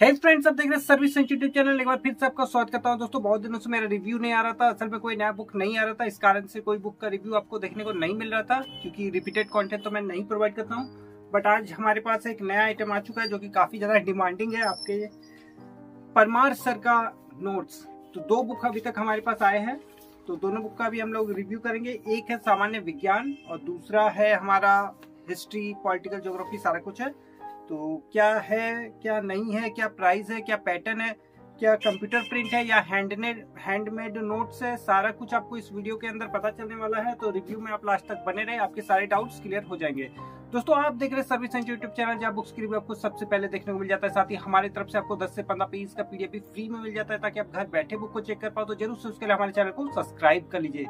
हे friends, आप देख रहे हैं सर्विस संचय यूट्यूब चैनल। एक बार फिर से आपका स्वागत करता हूं। दोस्तों, बहुत दिनों से मेरा रिव्यू नहीं आ रहा था। असल में कोई नया बुक नहीं आ रहा था, इस कारण से कोई बुक का रिव्यू आपको देखने को नहीं मिल रहा था, क्योंकि रिपीटेड कंटेंट तो मैं नहीं प्रोवाइड करता हूं। बट आज हमारे पास एक नया आइटम आ चुका है जो कि काफी ज्यादा डिमांडिंग है, आपके परमार सर का नोट्स। तो दो बुक अभी तक हमारे पास आए हैं, तो दोनों बुक का भी हम लोग रिव्यू करेंगे। एक है सामान्य विज्ञान और दूसरा है हमारा हिस्ट्री, पॉलिटिकल ज्योग्राफी, सारा कुछ है। तो क्या है, क्या नहीं है, क्या प्राइस है, क्या पैटर्न है, क्या कंप्यूटर प्रिंट है या हैंडमेड नोट्स है, सारा कुछ आपको इस वीडियो के अंदर पता चलने वाला है। तो रिव्यू में आप लास्ट तक बने रहे, आपके सारे डाउट्स क्लियर हो जाएंगे। दोस्तों, आप देख रहे हैं सर्विस संचय यूट्यूब चैनल, जहाँ बुक्स के रिव्यू आपको सबसे पहले देखने को मिल जाता है। साथ ही हमारे तरफ से आपको 10 से 15 पेज का पीडीएफ भी फ्री में मिल जाता है, ताकि आप घर बैठे बुक को चेक कर पाओ। तो जरूर से उसके लिए हमारे चैनल को सब्सक्राइब कर लीजिए।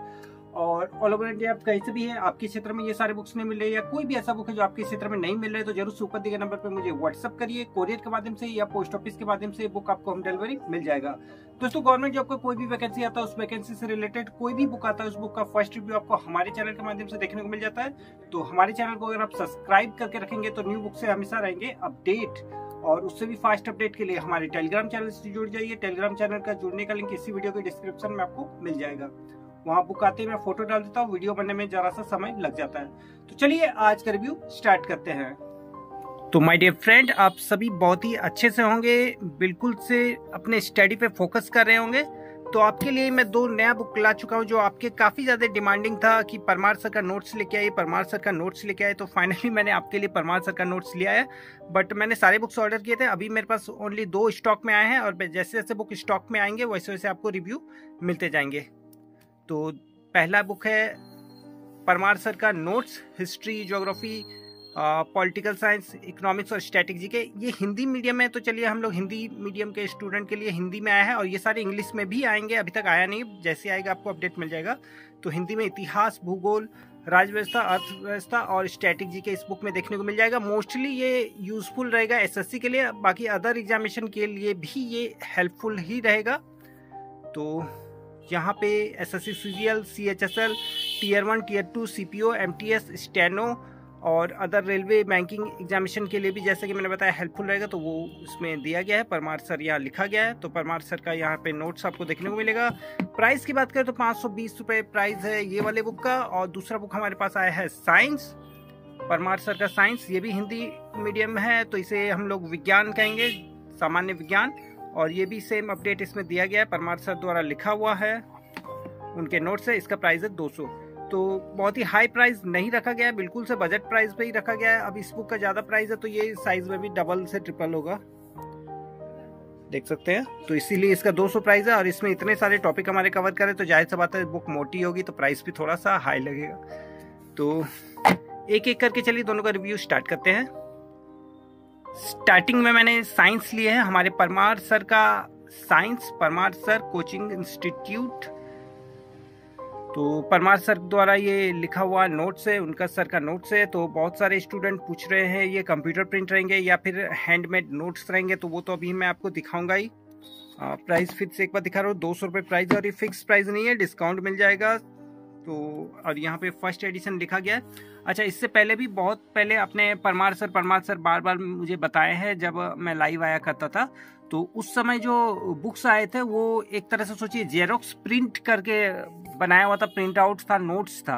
और ऑल ओवर इंडिया आप कहीं से भी है, आपके क्षेत्र में ये सारे बुक्स नहीं मिल रहे या कोई भी ऐसा बुक है जो आपके क्षेत्र में नहीं मिल रहे, तो जरूर से ऊपर दिए गए नंबर पर मुझे व्हाट्सअप करिए। कोरियर के माध्यम से या पोस्ट ऑफिस के माध्यम से बुक आपको होम डिलीवरी मिल जाएगा। दोस्तों, गवर्नमेंट जॉब का कोई भी वैकेंसी आता है, उस वैकेंसी से रिलेटेड कोई भी बुक आता है, उस बुक का फर्स्ट रिव्यू आपको हमारे चैनल के माध्यम से देखने को मिल जाता है। तो हमारे चैनल को अगर आप सब्सक्राइब करके रखेंगे तो न्यू बुक से हमेशा रहेंगे अपडेट। और उससे भी फास्ट अपडेट के लिए हमारे टेलीग्राम चैनल से जुड़ जाइए। टेलीग्राम चैनल का जुड़ने का लिंक इसी वीडियो के डिस्क्रिप्शन में आपको मिल जाएगा। वहाँ बुक आते ही मैं फोटो डाल देता हूँ, वीडियो बनने में जरा सा समय लग जाता है। तो चलिए आज का रिव्यू स्टार्ट करते हैं। तो माय डियर फ्रेंड, आप सभी बहुत ही अच्छे से होंगे, बिल्कुल से अपने स्टडी पे फोकस कर रहे होंगे। तो आपके लिए मैं दो नया बुक ला चुका हूँ जो आपके काफ़ी ज़्यादा डिमांडिंग था कि परमार सर का नोट्स लेके आए, परमार सर का नोट्स लेके आए। तो फाइनली मैंने आपके लिए परमार सर का नोट्स लिया है। बट मैंने सारे बुक्स ऑर्डर किए थे, अभी मेरे पास ओनली 2 स्टॉक में आए हैं। और जैसे जैसे बुक स्टॉक में आएंगे वैसे वैसे आपको रिव्यू मिलते जाएंगे। तो पहला बुक है परमार सर का notes, history, geography, political science, economics और स्ट्रेटजी के। ये हिंदी मीडियम है, तो चलिए हम लोग हिंदी मीडियम के स्टूडेंट के लिए हिंदी में आया है। और ये सारे इंग्लिश में भी आएंगे, अभी तक आया नहीं, जैसे आएगा आपको अपडेट मिल जाएगा। तो हिंदी में इतिहास, भूगोल, राजव्यवस्था, अर्थव्यवस्था और स्ट्रेटजी के इस बुक में देखने को मिल जाएगा। मोस्टली ये यूजफुल रहेगा SSC के लिए, बाकी अदर एग्जामिनेशन के लिए भी ये हेल्पफुल ही रहेगा। तो यहाँ पे SSC CGL, CHSL, Tier 1, Tier 2, CPO, MTS, steno और अदर रेलवे, बैंकिंग एग्जामिनेशन के लिए भी जैसे कि मैंने बताया हेल्पफुल रहेगा। तो वो उसमें दिया गया है, परमार सर यहाँ लिखा गया है। तो परमार सर का यहाँ पे नोट्स आपको देखने को मिलेगा। प्राइस की बात करें तो 520 रुपये प्राइस है ये वाले बुक का। और दूसरा बुक हमारे पास आया है साइंस, परमार सर का साइंस। ये भी हिंदी मीडियम है, तो इसे हम लोग विज्ञान कहेंगे, सामान्य विज्ञान। और ये भी सेम अपडेट इसमें दिया गया है, परमार सर द्वारा लिखा हुआ है, उनके नोट्स है। इसका प्राइस है 200। तो बहुत ही हाई प्राइस नहीं रखा गया है, बिल्कुल से बजट प्राइस पे ही रखा गया है। अब इस बुक का ज़्यादा प्राइस है तो ये साइज़ में भी डबल से ट्रिपल होगा, देख सकते हैं। तो इसीलिए इसका 200 प्राइस है। और इसमें इतने सारे टॉपिक हमारे कवर करें तो जाहिर सी बात है बुक मोटी होगी, तो प्राइस भी थोड़ा सा हाई लगेगा। तो एक एक करके चलिए दोनों का रिव्यू स्टार्ट करते हैं। स्टार्टिंग में मैंने साइंस लिए है, हमारे परमार सर का science, Parmar sir coaching institute. तो परमार सर द्वारा ये लिखा हुआ नोट्स है, उनका सर का नोट्स है। तो बहुत सारे स्टूडेंट पूछ रहे हैं ये कंप्यूटर प्रिंट रहेंगे या फिर हैंडमेड नोट्स रहेंगे, तो वो तो अभी मैं आपको दिखाऊंगा ही। प्राइस फिर से एक बार दिखा रहा हूँ, 200 रुपये प्राइस है। और ये फिक्स प्राइस नहीं है, डिस्काउंट मिल जाएगा। तो और यहाँ पे फर्स्ट एडिशन लिखा गया है। अच्छा, इससे पहले भी बहुत पहले अपने परमार सर बार बार मुझे बताए हैं, जब मैं लाइव आया करता था तो उस समय जो बुक्स आए थे वो एक तरह से सोचिए जेरोक्स प्रिंट करके बनाया हुआ था, प्रिंट आउट था, नोट्स था।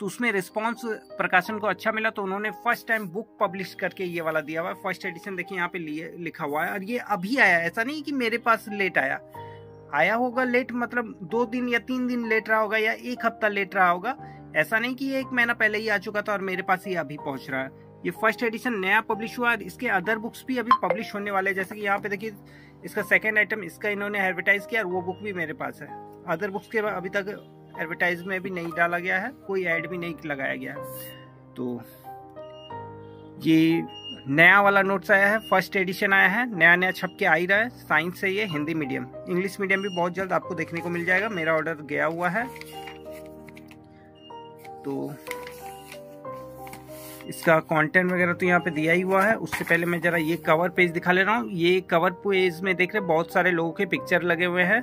तो उसमें रिस्पांस प्रकाशन को अच्छा मिला, तो उन्होंने फर्स्ट टाइम बुक पब्लिश करके ये वाला दिया हुआ है। फर्स्ट एडिशन देखिए यहाँ पे लिखा हुआ है। और ये अभी आया, ऐसा नहीं कि मेरे पास लेट आया होगा। लेट मतलब 2 दिन या 3 दिन लेट रहा होगा या 1 हफ्ता लेट रहा होगा, ऐसा नहीं कि ये 1 महीना पहले ही आ चुका था और मेरे पास ये अभी पहुंच रहा है। ये फर्स्ट एडिशन नया पब्लिश हुआ और इसके अदर बुक्स भी अभी पब्लिश होने वाले हैं। जैसे कि यहाँ पे देखिए, इसका सेकंड आइटम, इसका इन्होंने एडवर्टाइज किया और वो बुक भी मेरे पास है। अदर बुक्स के अभी तक एडवर्टाइज में भी नहीं डाला गया है, कोई ऐड भी नहीं लगाया गया है। तो ये नया वाला नोट्स आया है, फर्स्ट एडिशन आया है, नया नया छप के आ ही रहा है। साइंस है ये, हिंदी मीडियम। इंग्लिश मीडियम भी बहुत जल्द आपको देखने को मिल जाएगा, मेरा ऑर्डर गया हुआ है। तो इसका कंटेंट वगैरह तो यहाँ पे दिया ही हुआ है। उससे पहले मैं जरा ये कवर पेज दिखा ले रहा हूँ। ये कवर पेज में देख रहे बहुत सारे लोगों के पिक्चर लगे हुए हैं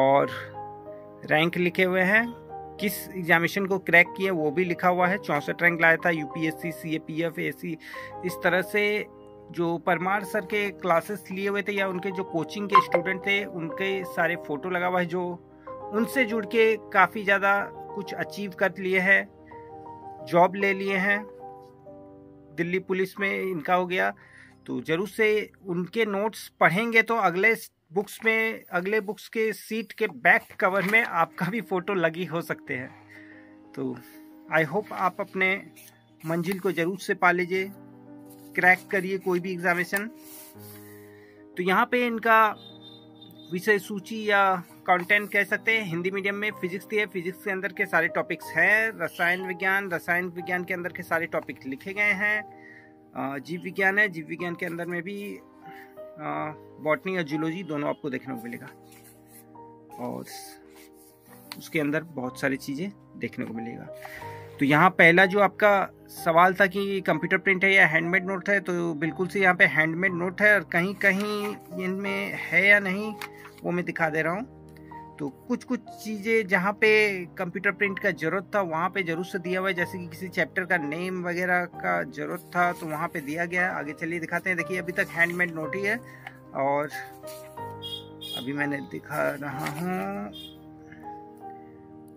और रैंक लिखे हुए हैं, किस एग्जामिनेशन को क्रैक किया वो भी लिखा हुआ है। 64 रैंक लाया था, UPSC, CAPF, AC, इस तरह से जो परमार सर के क्लासेस लिए हुए थे या उनके जो कोचिंग के स्टूडेंट थे उनके सारे फ़ोटो लगा हुआ है, जो उनसे जुड़ के काफ़ी ज़्यादा कुछ अचीव कर लिए हैं, जॉब ले लिए हैं दिल्ली पुलिस में इनका हो गया। तो ज़रूर से उनके नोट्स पढ़ेंगे तो अगले बुक्स के सीट के बैक कवर में आपका भी फ़ोटो लगी हो सकते हैं। तो आई होप आप अपने मंजिल को ज़रूर से पा लीजिए, क्रैक करिए कोई भी एग्जामिनेशन। तो यहाँ पे इनका विषय सूची या कंटेंट कह सकते हैं, हिंदी मीडियम में फिजिक्स थी है, फिजिक्स के अंदर के सारे टॉपिक्स हैं, रसायन विज्ञान के अंदर के सारे टॉपिक लिखे गए हैं, जीव विज्ञान है, जीव विज्ञान के अंदर में भी बॉटनी और जूलॉजी दोनों आपको देखने को मिलेगा और उसके अंदर बहुत सारी चीज़ें देखने को मिलेगा। तो यहाँ पहला जो आपका सवाल था कि कंप्यूटर प्रिंट है या हैंडमेड नोट है, तो बिल्कुल से यहाँ पे हैंडमेड नोट है और कहीं कहीं इनमें है या नहीं वो मैं दिखा दे रहा हूँ। तो कुछ कुछ चीज़ें जहाँ पे कंप्यूटर प्रिंट का ज़रूरत था वहाँ पे जरूर से दिया हुआ है, जैसे कि किसी चैप्टर का नेम वगैरह का ज़रूरत था तो वहाँ पे दिया गया है। आगे चलिए दिखाते हैं, देखिए अभी तक हैंडमेड नोट ही है और अभी मैंने दिखा रहा हूँ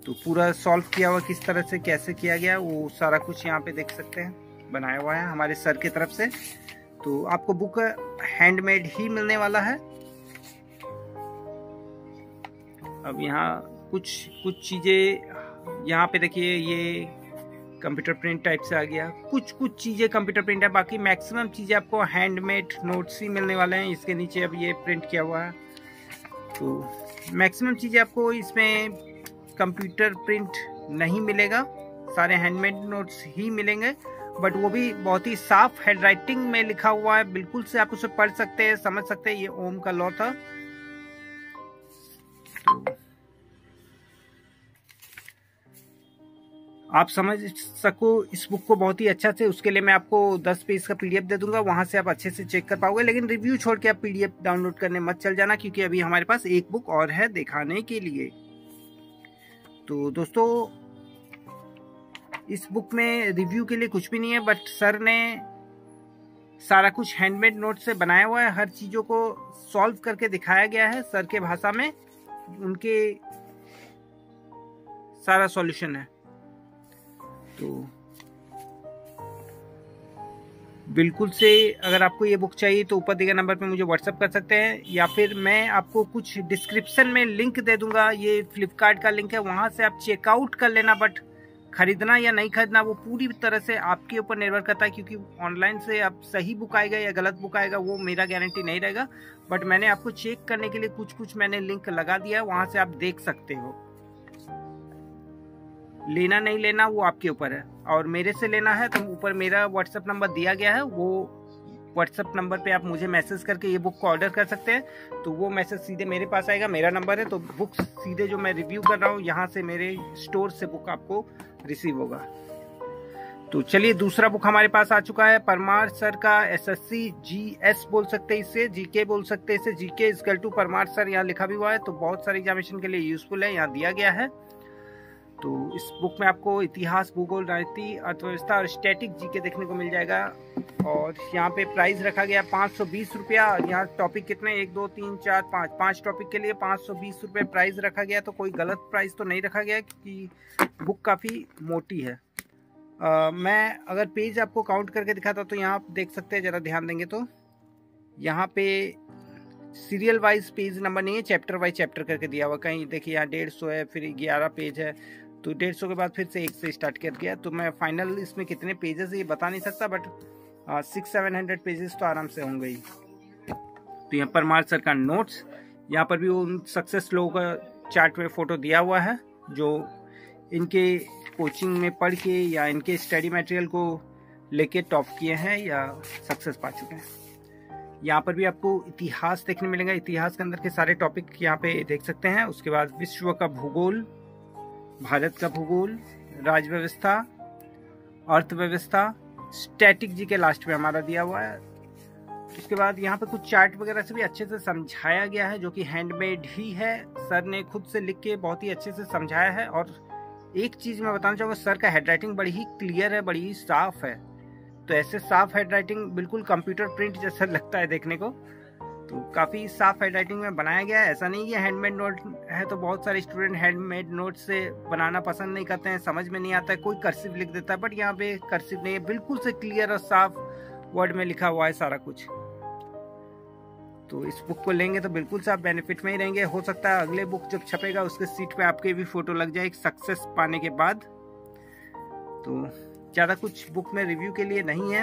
तो पूरा सॉल्व किया हुआ किस तरह से कैसे किया गया वो सारा कुछ यहाँ पे देख सकते हैं, बनाया हुआ है हमारे सर की तरफ से। तो आपको बुक हैंडमेड ही मिलने वाला है। अब यहाँ कुछ चीज़ें यहाँ पे देखिए ये कंप्यूटर प्रिंट टाइप से आ गया, कुछ चीज़ें कंप्यूटर प्रिंट है, बाकी मैक्सिमम चीज़ें आपको हैंडमेड नोट्स ही मिलने वाले हैं। इसके नीचे अब ये प्रिंट किया हुआ है तो मैक्सिमम चीज़ें आपको इसमें कंप्यूटर प्रिंट नहीं मिलेगा, सारे हैंडमेड नोट्स ही मिलेंगे, बट वो भी बहुत ही साफ हैंडराइटिंग में लिखा हुआ है, बिल्कुल से आप उसे पढ़ सकते हैं, समझ सकते हैं। ये ओम का लॉ था। आप समझ सको इस बुक को बहुत ही अच्छा से, उसके लिए मैं आपको 10 पेज का पीडीएफ दे दूंगा, वहां से आप अच्छे से चेक कर पाओगे। लेकिन रिव्यू छोड़ के आप पीडीएफ डाउनलोड करने मत चल जाना, क्योंकि अभी हमारे पास एक बुक और है दिखाने के लिए। तो दोस्तों इस बुक में रिव्यू के लिए कुछ भी नहीं है, बट सर ने सारा कुछ हैंडमेड नोट से बनाया हुआ है, हर चीज़ों को सॉल्व करके दिखाया गया है सर के भाषा में, उनके सारा सॉल्यूशन है। तो बिल्कुल से अगर आपको ये बुक चाहिए तो ऊपर दिए गए नंबर पे मुझे व्हाट्सअप कर सकते हैं, या फिर मैं आपको कुछ डिस्क्रिप्शन में लिंक दे दूंगा, ये फ्लिपकार्ट का लिंक है, वहाँ से आप चेकआउट कर लेना। बट खरीदना या नहीं खरीदना वो पूरी तरह से आपके ऊपर निर्भर करता है, क्योंकि ऑनलाइन से आप सही बुक आएगा या गलत बुक आएगा वो मेरा गारंटी नहीं रहेगा। बट मैंने आपको चेक करने के लिए कुछ मैंने लिंक लगा दिया है, वहाँ से आप देख सकते हो। लेना नहीं लेना वो आपके ऊपर है, और मेरे से लेना है तो ऊपर मेरा व्हाट्सएप नंबर दिया गया है, वो व्हाट्सएप नंबर पे आप मुझे मैसेज करके ये बुक को ऑर्डर कर सकते हैं। तो वो मैसेज सीधे मेरे पास आएगा, मेरा नंबर है, तो बुक सीधे जो मैं रिव्यू कर रहा हूँ यहाँ से मेरे स्टोर से बुक आपको रिसीव होगा। तो चलिए दूसरा बुक हमारे पास आ चुका है, परमार सर का SSC GS बोल सकते हैं इसे, GK बोल सकते हैं इसे, GK is equal to Parmar sir यहाँ लिखा भी हुआ है, तो बहुत सारे एग्जामिनेशन के लिए यूजफुल है, यहाँ दिया गया है। तो इस बुक में आपको इतिहास, भूगोल, राजनीति, अर्थव्यवस्था और स्टैटिक जीके देखने को मिल जाएगा। और यहाँ पे प्राइस रखा गया 520 रुपया, यहाँ टॉपिक कितने 1 2 3 4 5 टॉपिक के लिए 520 रुपये प्राइस रखा गया, तो कोई गलत प्राइस तो नहीं रखा गया क्योंकि बुक काफ़ी मोटी है। मैं अगर पेज आपको काउंट करके दिखाता तो यहाँ आप देख सकते हैं, ज़रा ध्यान देंगे तो यहाँ पे सीरियल वाइज पेज नंबर नहीं है, चैप्टर वाइज चैप्टर करके दिया हुआ। कहीं देखिए यहाँ 150 है, फिर 11 पेज है, तो 150 के बाद फिर से 1 से स्टार्ट कर दिया। तो मैं फाइनल इसमें कितने पेजेस ये बता नहीं सकता, बट 600-700 पेजेस तो आराम से होंगे ही। तो यहाँ परमार सर का नोट्स, यहाँ पर भी उन सक्सेस लोगों का चार्ट में फोटो दिया हुआ है जो इनके कोचिंग में पढ़ के या इनके स्टडी मटेरियल को लेके टॉप किए हैं या सक्सेस पा चुके हैं। यहाँ पर भी आपको इतिहास देखने मिलेगा, इतिहास के अंदर के सारे टॉपिक यहाँ पे देख सकते हैं। उसके बाद विश्व का भूगोल, भारत का भूगोल, राज्य व्यवस्था, अर्थव्यवस्था, स्टैटिक जी के लास्ट में हमारा दिया हुआ है। उसके बाद यहाँ पे कुछ चार्ट वगैरह से भी अच्छे से समझाया गया है, जो कि हैंडमेड ही है, सर ने खुद से लिख के बहुत ही अच्छे से समझाया है। और एक चीज़ मैं बताना चाहूँगा, सर का हैंड राइटिंग बड़ी ही क्लियर है, बड़ी ही साफ है, तो ऐसे साफ हैंड राइटिंग बिल्कुल कंप्यूटर प्रिंट जैसा लगता है देखने को, तो काफ़ी साफ हैंड राइटिंग में बनाया गया है। ऐसा नहीं कि हैंडमेड नोट है, तो बहुत सारे स्टूडेंट हैंडमेड नोट से बनाना पसंद नहीं करते हैं, समझ में नहीं आता है, कोई कर्सिव लिख देता है, बट यहाँ पे कर्सिव नहीं है, बिल्कुल से क्लियर और साफ वर्ड में लिखा हुआ है सारा कुछ। तो इस बुक को लेंगे तो बिल्कुल से आप बेनिफिट में ही रहेंगे। हो सकता है अगले बुक जब छपेगा उसके सीट पे आपके भी फोटो लग जाए सक्सेस पाने के बाद। तो ज़्यादा कुछ बुक में रिव्यू के लिए नहीं है,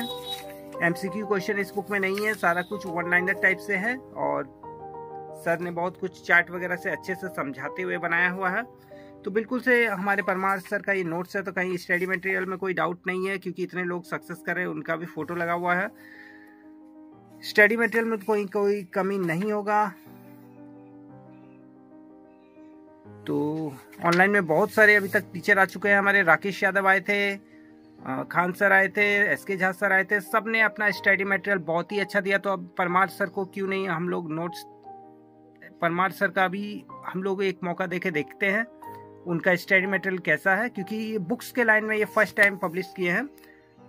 एमसीक्यू क्वेश्चन इस बुक में नहीं है, सारा कुछ वन लाइनर टाइप से है और सर ने बहुत कुछ चार्ट वगैरह से अच्छे से समझाते हुए बनाया हुआ है। तो बिल्कुल से हमारे परमार सर का ये नोट्स है, तो कहीं स्टडी मटेरियल में कोई डाउट नहीं है, क्योंकि इतने लोग सक्सेस कर रहे हैं, उनका भी फोटो लगा हुआ है। स्टडी मटेरियल में कोई कमी नहीं होगा। तो ऑनलाइन में बहुत सारे अभी तक टीचर आ चुके हैं हमारे, राकेश यादव आए थे, खान सर आए थे, एसके झा सर आए थे, सब ने अपना स्टडी मटेरियल बहुत ही अच्छा दिया। तो अब परमार सर को क्यों नहीं हम लोग नोट्स, परमार सर का भी हम लोग एक मौका देखते हैं उनका स्टडी मटेरियल कैसा है, क्योंकि बुक्स के लाइन में ये फर्स्ट टाइम पब्लिश किए हैं।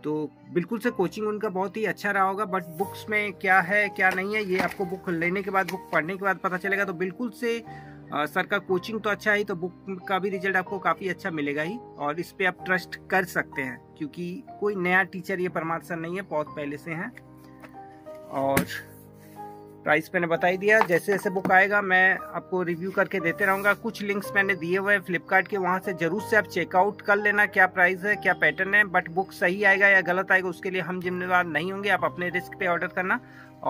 तो बिल्कुल से कोचिंग उनका बहुत ही अच्छा रहा होगा, बट बुक्स में क्या है क्या नहीं है ये आपको बुक लेने के बाद, बुक पढ़ने के बाद पता चलेगा। तो बिल्कुल से सर का कोचिंग तो अच्छा ही, तो बुक का भी रिजल्ट आपको काफ़ी अच्छा मिलेगा ही, और इस पे आप ट्रस्ट कर सकते हैं, क्योंकि कोई नया टीचर ये परमार सर नहीं है, बहुत पहले से हैं। और प्राइस मैंने बता ही दिया, जैसे जैसे बुक आएगा मैं आपको रिव्यू करके देते रहूँगा। कुछ लिंक्स मैंने दिए हुए हैं फ्लिपकार्ट के, वहाँ से ज़रूर से आप चेकआउट कर लेना क्या प्राइस है क्या पैटर्न है, बट बुक सही आएगा या गलत आएगा उसके लिए हम जिम्मेदार नहीं होंगे, आप अपने रिस्क पे ऑर्डर करना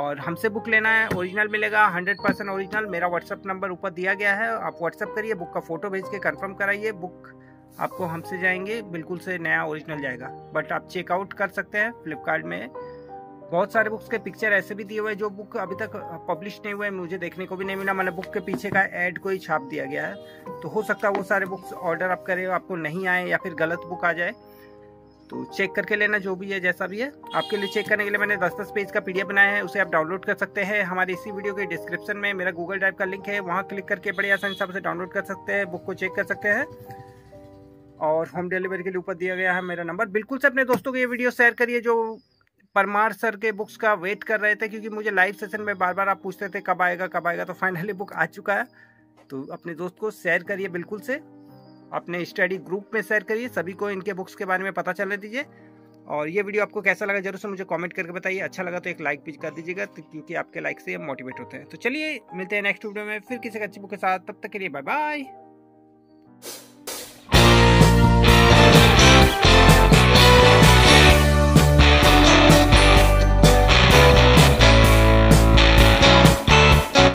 और हमसे बुक लेना है। ओरिजिनल मिलेगा 100% ओरिजिनल। मेरा व्हाट्सअप नंबर ऊपर दिया गया है, आप व्हाट्सअप करिए, बुक का फ़ोटो भेज के कन्फर्म कराइए, बुक आपको हमसे जाएंगे, बिल्कुल से नया ओरिजिनल जाएगा। बट आप चेकआउट कर सकते हैं फ्लिपकार्ट में, बहुत सारे बुक्स के पिक्चर ऐसे भी दिए हुए हैं जो बुक अभी तक पब्लिश नहीं हुए, मुझे देखने को भी नहीं मिला, मतलब बुक के पीछे का ऐड कोई छाप दिया गया है। तो हो सकता है वो सारे बुक्स ऑर्डर आप करें आपको नहीं आए या फिर गलत बुक आ जाए, तो चेक करके लेना जो भी है जैसा भी है। आपके लिए चेक करने के लिए मैंने 10-10 पेज का पीडीएफ बनाया है, उसे आप डाउनलोड कर सकते हैं। हमारे इसी वीडियो के डिस्क्रिप्शन में मेरा गूगल ड्राइव का लिंक है, वहाँ क्लिक करके बड़े आसानी से आपसे डाउनलोड कर सकते हैं, बुक को चेक कर सकते हैं। और होम डिलीवरी के लिए ऊपर दिया गया है मेरा नंबर। बिल्कुल से अपने दोस्तों को ये वीडियो शेयर करिए जो परमार सर के बुक्स का वेट कर रहे थे, क्योंकि मुझे लाइव सेशन में बार बार आप पूछते थे कब आएगा कब आएगा, तो फाइनली बुक आ चुका है। तो अपने दोस्त को शेयर करिए, बिल्कुल से अपने स्टडी ग्रुप में शेयर करिए, सभी को इनके बुक्स के बारे में पता चलने दीजिए। और ये वीडियो आपको कैसा लगा जरूर से मुझे कमेंट करके बताइए, अच्छा लगा तो एक लाइक भी कर दीजिएगा, क्योंकि आपके लाइक से हम मोटिवेट होते हैं। तो चलिए मिलते हैं नेक्स्ट वीडियो में फिर किसी अच्छी बुक के साथ, तब तक के लिए बाय बाय।